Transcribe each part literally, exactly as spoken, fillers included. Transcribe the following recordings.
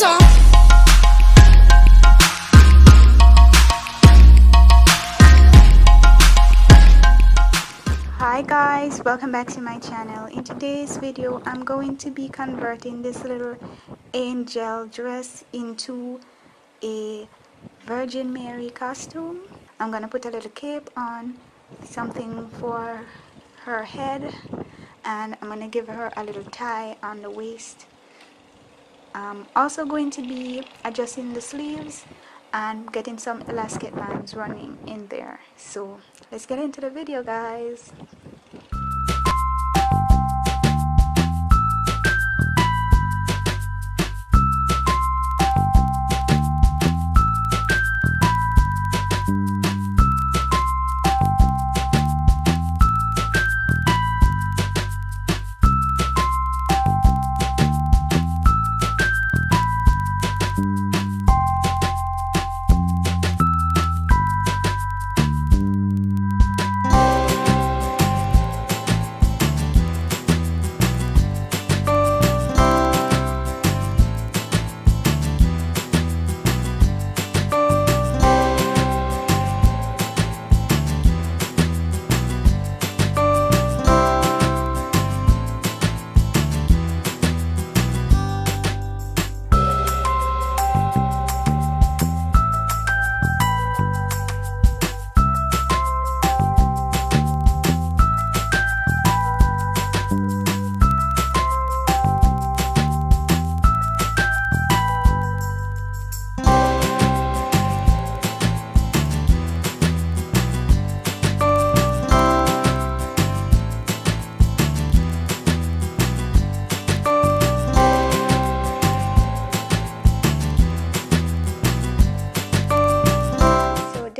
temps. Hi guys, welcome back to my channel. In today's video I'm going to be converting this little angel dress into a Virgin Mary costume. I'm gonna put a little cape on, something for her head, and I'm gonna give her a little tie on the waist. I'm also going to be adjusting the sleeves and getting some elastic bands running in there. So let's get into the video, guys.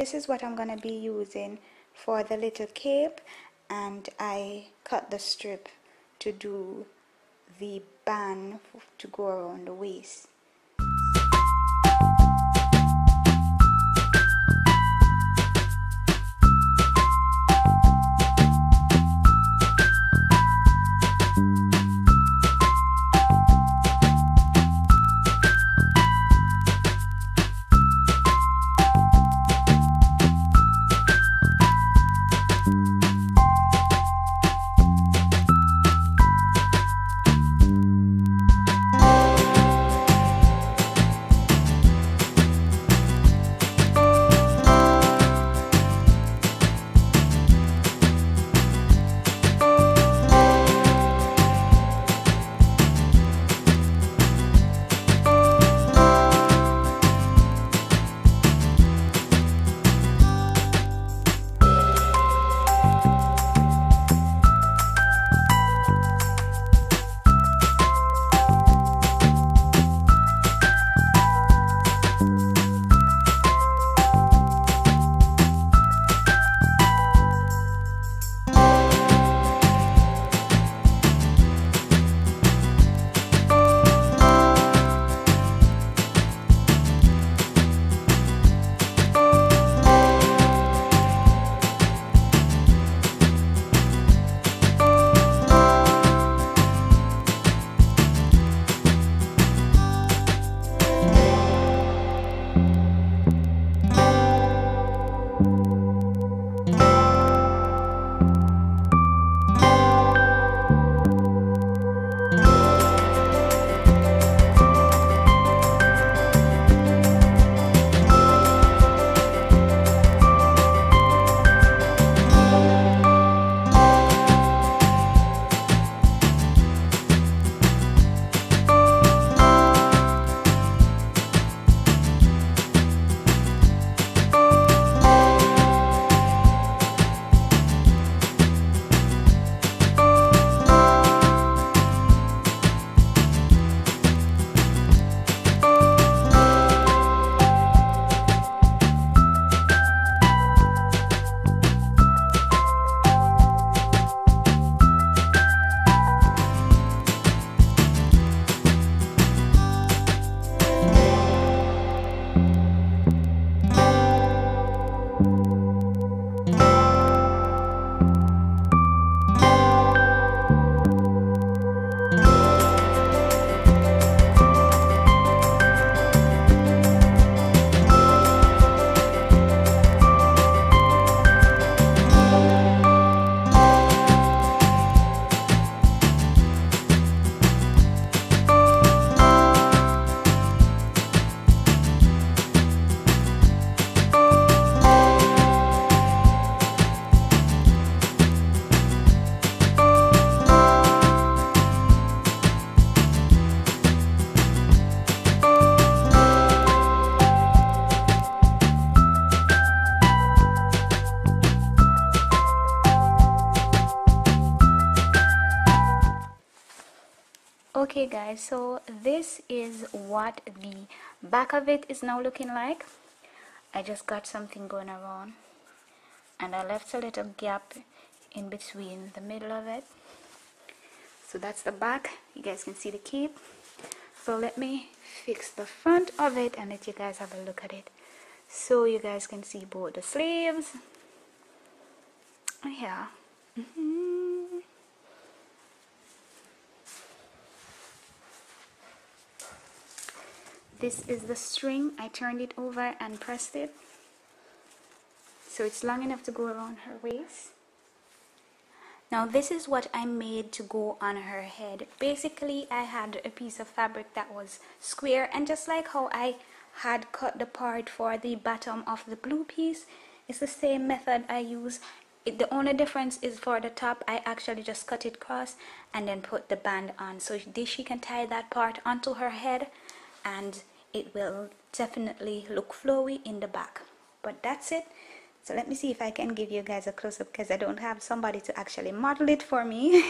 This is what I'm going to be using for the little cape, and I cut the strip to do the band to go around the waist. guys, so this is what the back of it is now looking like. I just got something going around and I left a little gap in between the middle of it. So that's the back. You guys can see the cape. So let me fix the front of it and let you guys have a look at it. So you guys can see both the sleeves. Yeah. Mm-hmm. This is the string. I turned it over and pressed it. So it's long enough to go around her waist. Now this is what I made to go on her head. Basically, I had a piece of fabric that was square, and just like how I had cut the part for the bottom of the blue piece, it's the same method I use. It, the only difference is for the top, I actually just cut it cross and then put the band on. So she can tie that part onto her head and it will definitely look flowy in the back. But that's it. So let me see if I can give you guys a close-up because I don't have somebody to actually model it for me.